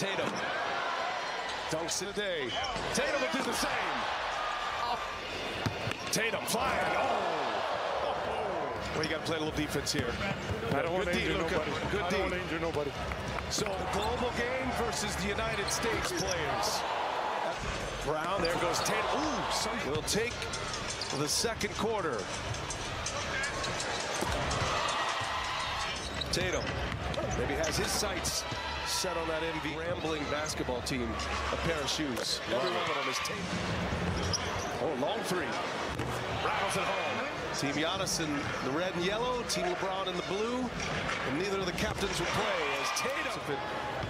Tatum. Dunks it today. Tatum will do the same. Tatum flying. Well, you got to play a little defense here. I don't want to injure nobody. Good D. I don't want to injure nobody. So, global game versus the United States players. Brown, there goes Tatum. Ooh, we'll take the second quarter. Tatum maybe has his sights set on that MVP rambling basketball team. A pair of shoes. Every one of them is Tatum. Oh, long three. Rattles it home. Team Giannis in the red and yellow. Team LeBron in the blue. And neither of the captains will play as Tatum. It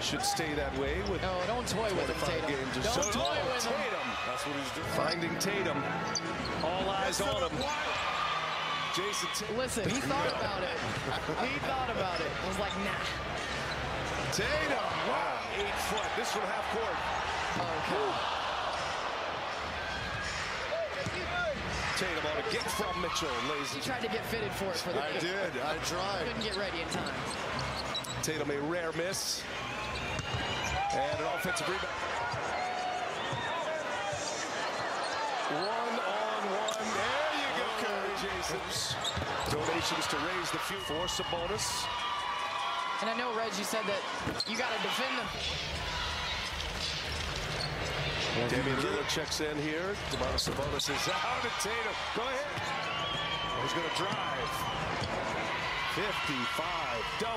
should stay that way. With no, don't toy with him, Tatum. Don't so toy with him. Tatum. That's what he's doing. Finding Tatum. All eyes on him. Jason, listen, he thought about it. He thought about it. I was like, nah. Tatum, wow. 8 foot. This from half court. Tatum ought to get from Mitchell. Lazy. He tried to get fitted for it for the game. I tried. Couldn't get ready in time. Tatum, a rare miss. And an offensive rebound. One-on-one. Jason's donations to raise the few for Sabonis. And I know Reggie said that you got to defend them. Damian Lillard checks in here. Sabonis is out to Tatum. Go ahead. He's going to drive. 55. Double.